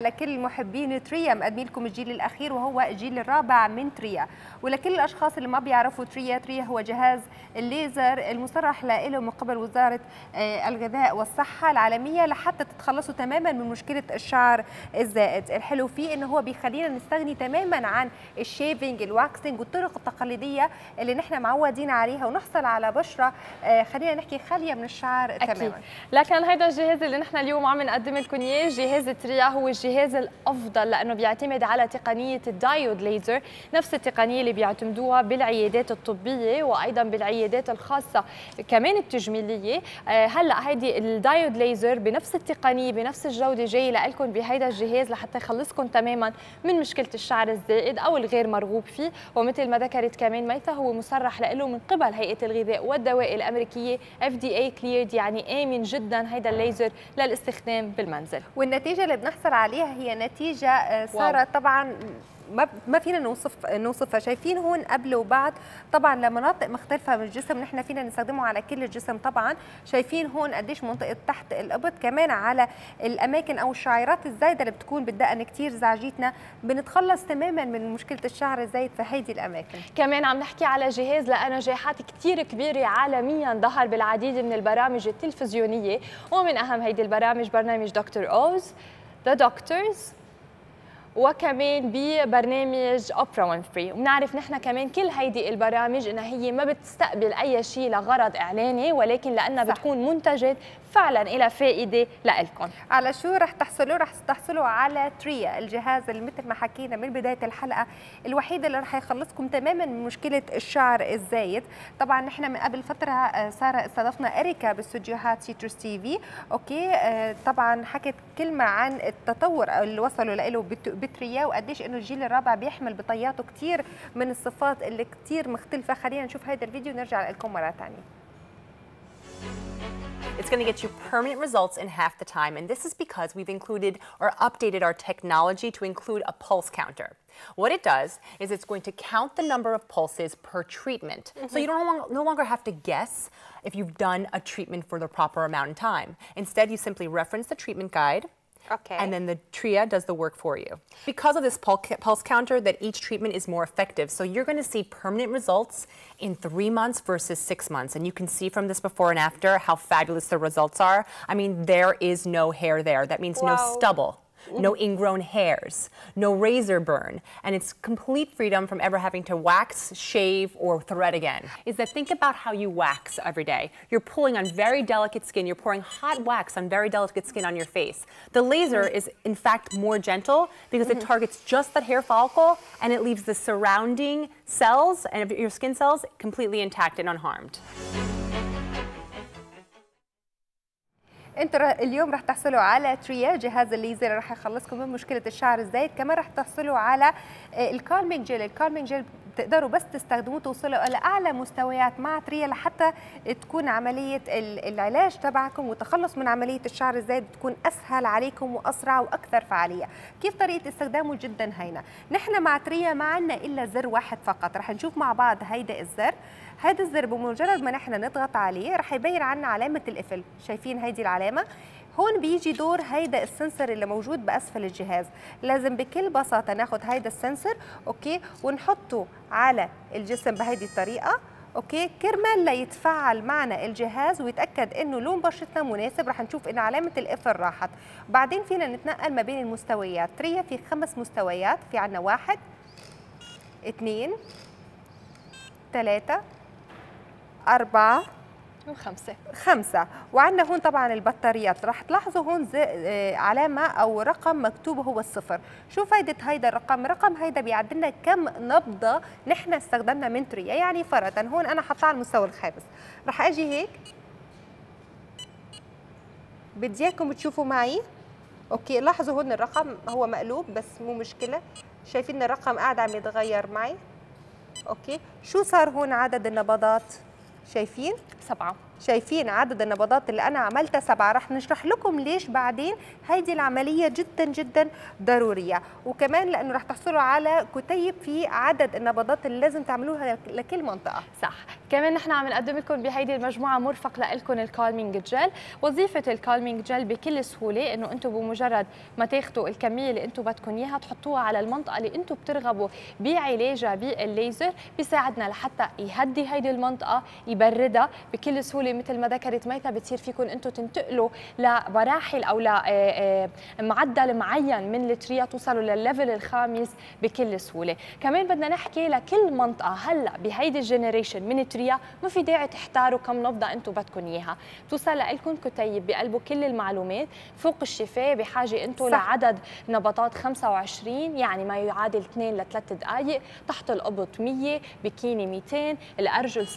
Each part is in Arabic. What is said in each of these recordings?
لكل محبين تريا، مقدمين لكم الجيل الأخير وهو الجيل الرابع من تريا. ولكل الأشخاص اللي ما بيعرفوا تريا، تريا هو جهاز الليزر المصرح له من قبل وزارة الغذاء والصحة العالمية لحتى تتخلصوا تماما من مشكلة الشعر الزائد. الحلو فيه إنه هو بيخلينا نستغني تماما عن الشيفنج الواكسنج والطرق التقليدية اللي نحن معودين عليها، ونحصل على بشرة خلينا نحكي خالية من الشعر تماما. لكن هذا الجهاز اللي نحن اليوم عم نقدم لكم إياه، جهاز تريا، هو الجهاز الأفضل لأنه بيعتمد على تقنية الدايود ليزر، نفس التقنية اللي بيعتمدوها بالعيادات الطبية وأيضا بالعيادات الخاصة كمان التجميلية. هلأ هيدي الدايود ليزر بنفس التقنية بنفس الجودة جاي لألكم بهيدا الجهاز لحتى يخلصكم تماما من مشكلة الشعر الزائد أو الغير مرغوب فيه. ومثل ما ذكرت كمان ميثا، هو مصرح له من قبل هيئة الغذاء والدواء الأمريكية FDA cleared، يعني آمن جدا هيدا الليزر للاستخدام بالمنزل. والنتيجة اللي بنحصل عليها هي نتيجة صارت طبعا ما فينا نوصفها. شايفين هون قبل وبعد طبعا لمناطق مختلفه من الجسم، نحن فينا نستخدمه على كل الجسم طبعا. شايفين هون قديش منطقه تحت الابط، كمان على الاماكن او الشعيرات الزايده اللي بتكون بالدقن كثير زعجتنا، بنتخلص تماما من مشكله الشعر الزايد في هيدي الاماكن. كمان عم نحكي على جهاز لانه جائحات كثير كبيره عالميا ظهر بالعديد من البرامج التلفزيونيه، ومن اهم هيدي البرامج برنامج دكتور اوز، The Doctors، وكمان ببرنامج أوبرا وينفري. وبنعرف نحن كمان كل هيدي البرامج انها هي ما بتستقبل اي شيء لغرض اعلاني، ولكن لانها بتكون منتجات فعلا إلى فائده لإلكم. على شو رح تحصلوا؟ رح تحصلوا على تريا، الجهاز اللي مثل ما حكينا من بدايه الحلقه الوحيد اللي رح يخلصكم تماما من مشكله الشعر الزايد. طبعا نحن من قبل فتره ساره استضفنا إريكا باستديوهات سيتروس تي في، اوكي، طبعا حكت كلمه عن التطور اللي وصلوا له بتريا، وقديش انه الجيل الرابع بيحمل بطياته كثير من الصفات اللي كثير مختلفه. خلينا نشوف هذا الفيديو ونرجع لكم مره ثانيه. It's going to get you permanent results in half the time, and this is because we've included or updated our technology to include a pulse counter. What it does is it's going to count the number of pulses per treatment. Mm-hmm. So you don't no longer have to guess if you've done a treatment for the proper amount of time. Instead, you simply reference the treatment guide. Okay. And then the Tria does the work for you. Because of this pulse counter, that each treatment is more effective. So you're going to see permanent results in 3 months versus 6 months. And you can see from this before and after how fabulous the results are. I mean, there is no hair there. That means wow. No stubble. No ingrown hairs, no razor burn, and it's complete freedom from ever having to wax, shave, or thread again. Is that think about how you wax every day. You're pulling on very delicate skin. You're pouring hot wax on very delicate skin on your face. The laser is, in fact, more gentle because it targets just that hair follicle, and it leaves the surrounding cells and your skin cells completely intact and unharmed. انتوا اليوم رح تحصلوا على تريا، جهاز الليزر رح يخلصكم من مشكله الشعر الزايد. كمان رح تحصلوا على الكالمينج جيل. الكالمينج جيل بتقدروا بس تستخدموه توصلوا الى اعلى مستويات مع تريا لحتى تكون عمليه العلاج تبعكم والتخلص من عمليه الشعر الزايد تكون اسهل عليكم واسرع واكثر فعاليه. كيف طريقه استخدامه؟ جدا هينه. نحن مع تريا ما عندنا الا زر واحد فقط، رح نشوف مع بعض هيدا الزر. هذا الزر بمجرد ما نحن نضغط عليه رح يبين عنا علامة القفل، شايفين هيدي العلامة؟ هون بيجي دور هيدا السنسر اللي موجود بأسفل الجهاز. لازم بكل بساطة ناخد هيدا السنسر، اوكي، ونحطه على الجسم بهيدي الطريقة، اوكي، كرمال ليتفعل معنا الجهاز ويتاكد انه لون بشرتنا مناسب. رح نشوف ان علامه القفل راحت، بعدين فينا نتنقل ما بين المستويات. تريا في 5 مستويات، في عنا 1 2 3 4 5 وعندنا هون طبعا البطاريات. رح تلاحظوا هون علامه او رقم مكتوب هو 0. شو فائده هيدا الرقم؟ رقم هيدا بيعد لنا كم نبضه نحن استخدمنا من تريا. يعني فرضا هون انا حطها على المستوى الخامس، رح اجي هيك، بدي اياكم تشوفوا معي، اوكي. لاحظوا هون الرقم هو مقلوب بس مو مشكله، شايفين الرقم قاعد عم يتغير معي، اوكي. شو صار هون؟ عدد النبضات شايفين 7. شايفين عدد النبضات اللي انا عملتها 7، رح نشرح لكم ليش بعدين. هيدي العمليه جدا جدا ضروريه، وكمان لانه رح تحصلوا على كتيب في عدد النبضات اللي لازم تعملوها لكل منطقه. صح، كمان نحن عم نقدم لكم بهيدي المجموعه مرفق لكم الكالمينج جل. وظيفه الكالمينج جل بكل سهوله انه انتم بمجرد ما تاخذوا الكميه اللي انتم بدكم اياها تحطوها على المنطقه اللي انتم بترغبوا بعلاجها بالليزر، بيساعدنا لحتى يهدي هيدي المنطقه، يبردها بكل سهوله. مثل ما ذكرت ميثا بتصير فيكم انتم تنتقلوا لمراحل او لمعدل معين من التريا، توصلوا للليفل الخامس بكل سهوله. كمان بدنا نحكي لكل منطقه هلا بهيدي الجنريشن من التريا ما في داعي تحتاروا كم نبضه انتم بدكم اياها، بتوصل لكم كتيب بقلبه كل المعلومات فوق الشفاه، بحاجه انتم لعدد نبضات 25 يعني ما يعادل 2 ل 3 دقائق، تحت القبط 100، بكيني 200، الارجل 600،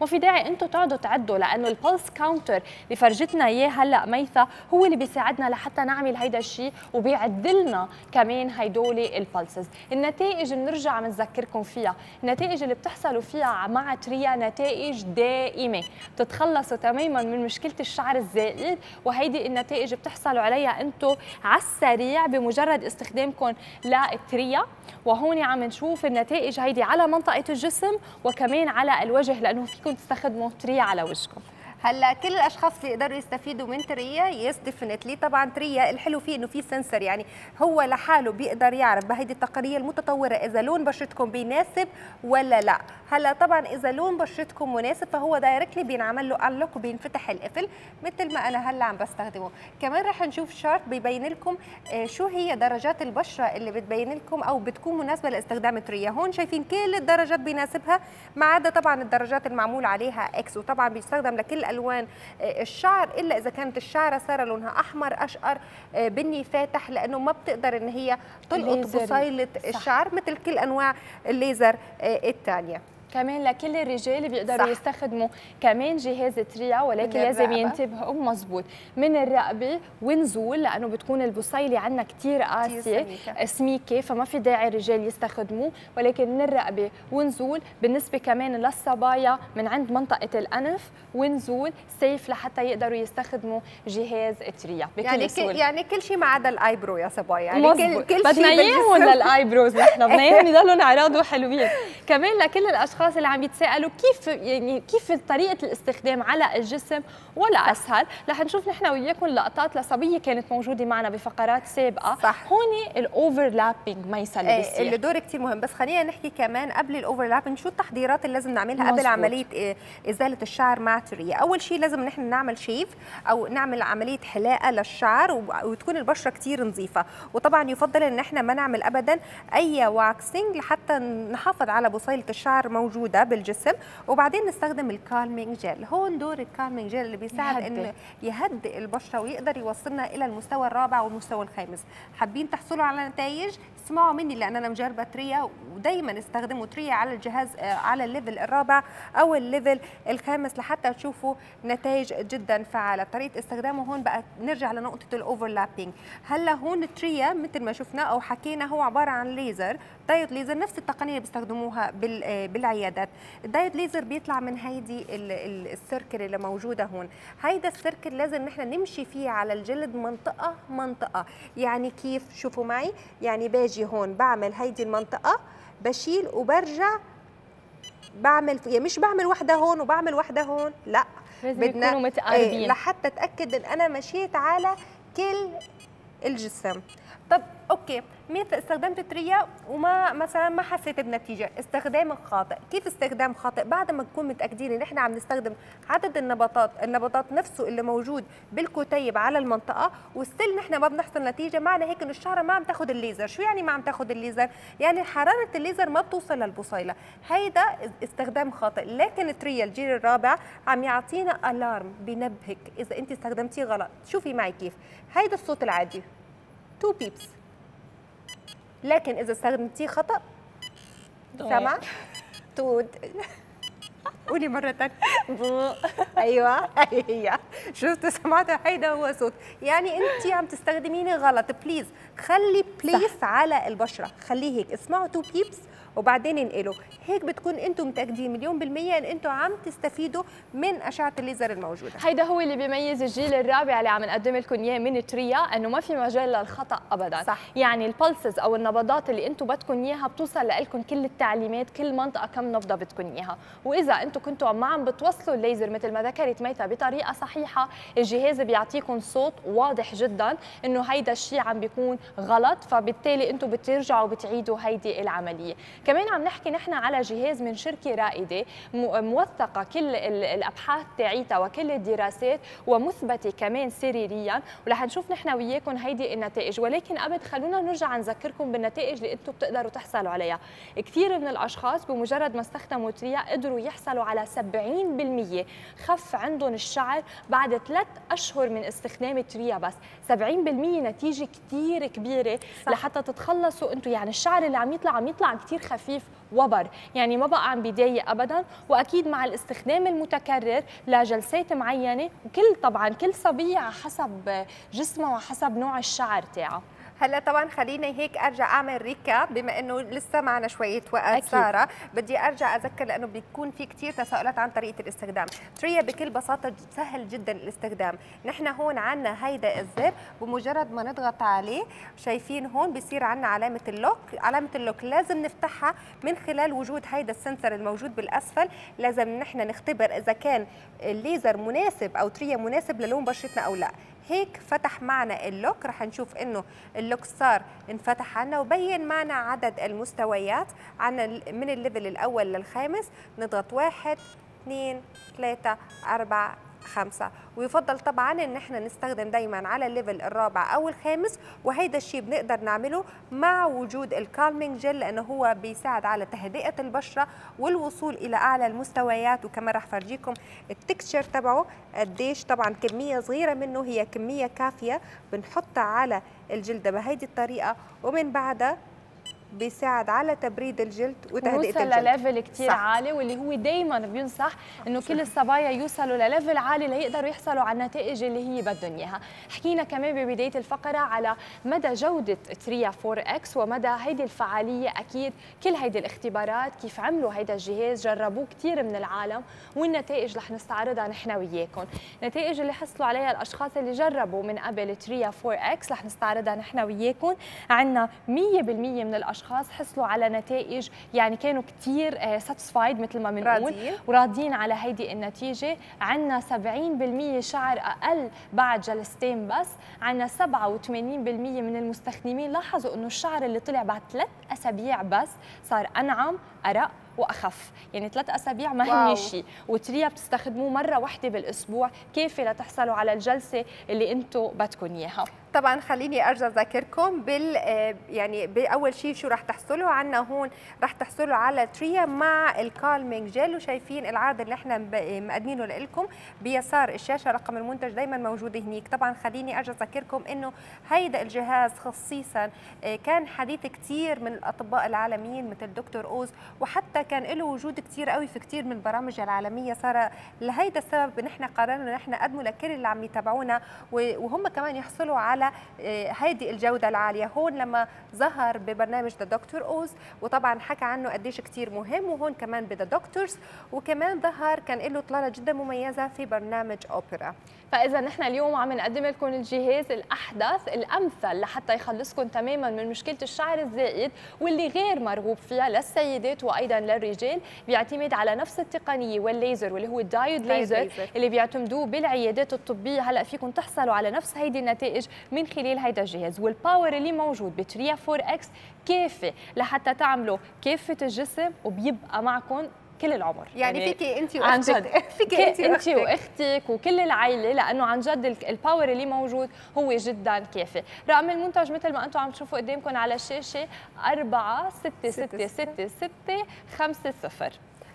ما في داعي انتم تقعدوا تعدوا لانه البلس كاونتر اللي فرجتنا اياه هلا ميثا هو اللي بيساعدنا لحتى نعمل هيدا الشيء وبيعدلنا كمان هيدولي البلسز. النتائج بنرجع بنذكركم فيها، النتائج اللي بتحصلوا فيها مع تريا نتائج دائمه، بتتخلصوا تماما من مشكله الشعر الزائد، وهيدي النتائج بتحصلوا عليها انتم على السريع بمجرد استخدامكم للتريا. وهون عم نشوف النتائج هيدي على منطقه الجسم وكمان على الوجه، لانه فيكم تستخدموا تريا على وشكم. هلا كل الاشخاص اللي يقدروا يستفيدوا من تريا يس ديفينتلي. طبعا تريا الحلو فيه انه في سنسر، يعني هو لحاله بيقدر يعرف بهيدي التقنيه المتطوره اذا لون بشرتكم بيناسب ولا لا. هلا طبعا اذا لون بشرتكم مناسب فهو دايركتلي بينعمل له انلوك وبينفتح القفل مثل ما انا هلا عم بستخدمه. كمان رح نشوف شارت بيبين لكم شو هي درجات البشره اللي بتبين لكم او بتكون مناسبه لاستخدام تريا. هون شايفين كل الدرجات بيناسبها ما عدا طبعا الدرجات المعمول عليها اكس، وطبعا بيستخدم لكل الوان الشعر الا اذا كانت الشعره صار لونها احمر اشقر بني فاتح، لانه ما بتقدر ان هي تلقط بصيله الشعر مثل كل انواع الليزر الثانيه. كمان لكل الرجال بيقدروا يستخدموا كمان جهاز تريا، ولكن لازم ينتبهوا مزبوط من الرقبه ونزول، لانه بتكون البصيله عندنا كثير قاسيه سميكه فما في داعي الرجال يستخدموه، ولكن من الرقبه ونزول. بالنسبه كمان للصبايا من عند منطقه الانف ونزول سيف لحتى يقدروا يستخدموا جهاز تريا بكل سهوله. يعني كل شيء ما عدا الايبرو يا صبايا، يعني مزبوط. كل شيء بدنا اياهم للايبروز، نحن بدنا اياهم يضلوا عراضه حلوين. كمان لكل الاشخاص اللي عم يتساءلوا كيف يعني كيف طريقه الاستخدام على الجسم ولا اسهل، رح نشوف نحن وياكم لقطات لصبيه كانت موجوده معنا بفقرات سابقه. صح. هون الاوفرلابينج ما يسلي اللي دوره كثير مهم، بس خلينا نحكي كمان قبل الاوفرلابينج شو التحضيرات اللي لازم نعملها قبل عمليه ازاله الشعر مع تريا. اول شيء لازم نحن نعمل شيف او نعمل عمليه حلاقه للشعر وتكون البشره كثير نظيفه، وطبعا يفضل ان احنا ما نعمل ابدا اي واكسنج لحتى نحافظ على بصيله الشعر موجوده بالجسم. وبعدين نستخدم الكالمينج جل. هون دور الكالمينج جل اللي بيساعد انه يهدئ البشره ويقدر يوصلنا الى المستوى الرابع والمستوى الخامس. حابين تحصلوا على نتائج اسمعوا مني، لان انا مجربه تريا ودايما استخدموا تريا على الجهاز على الليفل الرابع او الليفل الخامس لحتى تشوفوا نتائج جدا فعاله. طريقه استخدامه هون بقى نرجع لنقطه الاوفرلابينج. هلا هون تريا مثل ما شفنا او حكينا هو عباره عن ليزر دايود ليزر، نفس التقنيه اللي بيستخدموها بالعيادات. الدايود ليزر بيطلع من هيدي السيركل اللي موجوده هون، هيدا السيركل لازم نحن نمشي فيه على الجلد منطقه منطقه. يعني كيف؟ شوفوا معي، يعني باجي هون بعمل هيدي المنطقه بشيل وبرجع بعمل، يعني مش بعمل واحده هون وبعمل واحده هون، لا بدنا يكونوا متقاربين لحتى اتاكد ان انا مشيت على كل الجسم. طب اوكي ميثا استخدمت تريا وما مثلا ما حسيت بنتيجه، استخدام خاطئ. كيف استخدام خاطئ؟ بعد ما نكون متاكدين ان احنا عم نستخدم عدد النبضات نفسه اللي موجود بالكتيب على المنطقه وستيل نحن ما بنحصل نتيجه، معنى هيك ان الشعره ما عم تاخذ الليزر. شو يعني ما عم تاخذ الليزر؟ يعني حراره الليزر ما بتوصل للبصيله، هيدا استخدام خاطئ. لكن تريا الجيل الرابع عم يعطينا الارم، بنبهك اذا انت استخدمتيه غلط. شوفي معي كيف، هيدا الصوت العادي 2 بيبس، لكن إذا استخدمتيه خطأ سمع تود قولي مرة ثانية. أيوه هي شفتوا سمعتوا هيدا هو صوت، يعني أنت عم تستخدميني غلط. بليز خلي بليز على البشرة، خليه هيك. اسمعوا تو بيبس وبعدين انقله. هيك بتكون انتم متاكدين مليون بالميه ان انتم عم تستفيدوا من اشعه الليزر الموجوده. هيدا هو اللي بيميز الجيل الرابع اللي عم نقدم لكم اياه من تريا، انه ما في مجال للخطا ابدا. صح. يعني البلسز او النبضات اللي انتم بدكم اياها بتوصل لكم كل التعليمات، كل منطقه كم نبضه بدكم اياها. واذا انتم كنتوا ما عم بتوصلوا الليزر مثل ما ذكرت ميتا بطريقه صحيحه، الجهاز بيعطيكم صوت واضح جدا انه هيدا الشيء عم بيكون غلط، فبالتالي انتم بترجعوا بتعيدوا هيدي العمليه. كمان عم نحكي نحن على جهاز من شركه رائده موثقه كل الابحاث تاعيتها وكل الدراسات ومثبته كمان سريريا، ورح نشوف نحن وياكم هيدي النتائج. ولكن قبل خلونا نرجع نذكركم بالنتائج اللي انتم بتقدروا تحصلوا عليها. كثير من الاشخاص بمجرد ما استخدموا تريا قدروا يحصلوا على 70% خف عندهم الشعر بعد 3 أشهر من استخدام تريا بس. 70% نتيجه كثير كبيره. صح. لحتى تتخلصوا انتم، يعني الشعر اللي عم يطلع كثير خفيف وبر، يعني ما بقى عم بيضايق ابدا. واكيد مع الاستخدام المتكرر لجلسات معينه، وكل طبعا كل صبيه حسب جسمها وحسب نوع الشعر تاعها. هلا طبعا خلينا هيك ارجع اعمل ريكاب، بما انه لسه معنا شويه وقت ساره، بدي ارجع اذكر لانه بيكون في كثير تساؤلات عن طريقه الاستخدام. تريا بكل بساطه سهل جدا الاستخدام، نحن هون عندنا هيدا الزر، بمجرد ما نضغط عليه شايفين هون بصير عندنا علامه اللوك، لازم نفتحها من خلال وجود هيدا السنسر الموجود بالاسفل، لازم نحن نختبر اذا كان الليزر مناسب او تريا مناسب للون بشرتنا او لا. هيك فتح معنا اللوك، رح نشوف انه اللوك صار انفتح عنا وبين معنا عدد المستويات، عنا من الليفل الاول للخامس، نضغط 1 2 3 4 5، ويفضل طبعا ان احنا نستخدم دايما على الليفل الرابع او الخامس. وهيدا الشيء بنقدر نعمله مع وجود الكالمينج جل، لانه هو بيساعد على تهدئه البشره والوصول الى اعلى المستويات. وكمان رح فرجيكم التكستشر تبعه قديش، طبعا كميه صغيره منه هي كميه كافيه، بنحطها على الجلد بهيدي الطريقه، ومن بعدها بيساعد على تبريد الجلد وتهدئه الجلد. وصل لليفل كثير عالي، واللي هو دائما بينصح انه كل الصبايا يوصلوا لليفل عالي ليقدروا يحصلوا على النتائج اللي هي بدهم اياها. حكينا كمان ببدايه الفقره على مدى جوده تريا 4X ومدى هيدي الفعاليه. اكيد كل هيدي الاختبارات كيف عملوا هيدا الجهاز جربوه كثير من العالم، والنتائج رح نستعرضها نحن وياكم. النتائج اللي حصلوا عليها الاشخاص اللي جربوا من قبل تريا 4X رح نستعرضها نحن وياكم. عندنا 100% من الاشخاص حصلوا على نتائج، يعني كانوا كثير ساتسفايد مثل ما بنقول، وراضيين على هيدي النتيجه. عندنا 70% شعر اقل بعد جلستين بس، عندنا 87% من المستخدمين لاحظوا انه الشعر اللي طلع بعد 3 أسابيع بس صار انعم، ارق واخف. يعني 3 أسابيع ما هن شيء، وتريا بتستخدموه مره واحده بالاسبوع كافيه لتحصلوا على الجلسه اللي انتم بدكم اياها. طبعا خليني ارجع اذكركم يعني باول شيء شو رح تحصلوا عنا هون. رح تحصلوا على تريا مع الكالمينج جل، وشايفين العرض اللي احنا مقدمينه لكم بيسار الشاشه، رقم المنتج دائما موجود هنيك. طبعا خليني ارجع اذكركم انه هيدا الجهاز خصيصا كان حديث كثير من الاطباء العالميين مثل دكتور اوز، وحتى كان له وجود كثير قوي في كثير من البرامج العالميه. صار لهيدا السبب نحن قررنا نحن نقدمه لكل اللي عم يتابعونا، وهم كمان يحصلوا على هيدي الجوده العاليه. هون لما ظهر ببرنامج ذا دكتور اوز، وطبعا حكى عنه قديش كثير مهم، وهون كمان بذا دكتورز، وكمان ظهر كان له طلالة جدا مميزه في برنامج اوبرا. فاذا نحن اليوم عم نقدم لكم الجهاز الاحدث الامثل لحتى يخلصكم تماما من مشكله الشعر الزائد واللي غير مرغوب فيها للسيدات وايضا للرجال. بيعتمد على نفس التقنيه والليزر واللي هو الدايود ليزر اللي بيعتمدوه بالعيادات الطبيه. هلا فيكم تحصلوا على نفس هيدي النتائج من خلال هيدا الجهاز، والباور اللي موجود بتريا 4X كافي لحتى تعملوا كافه الجسم، وبيبقى معكم كل العمر. يعني فيكي انت واختك، وكل العائله، لانه عن جد الباور اللي موجود هو جدا كافي. رقم المنتج مثل ما انتم عم تشوفوا قدامكم على الشاشه 46666650.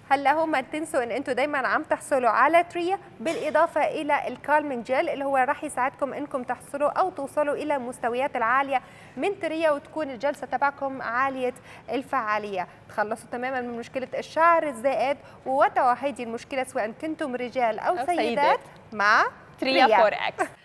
هلا هون ما تنسوا ان انتم دايما عم تحصلوا على تريا، بالاضافه الى الكالمينج جل اللي هو راح يساعدكم انكم تحصلوا او توصلوا الى المستويات العاليه من تريا، وتكون الجلسه تبعكم عاليه الفعاليه. تخلصوا تماما من مشكله الشعر الزائد ووقعوا هيدي المشكله سواء كنتم رجال او سيدات مع تريا 4X.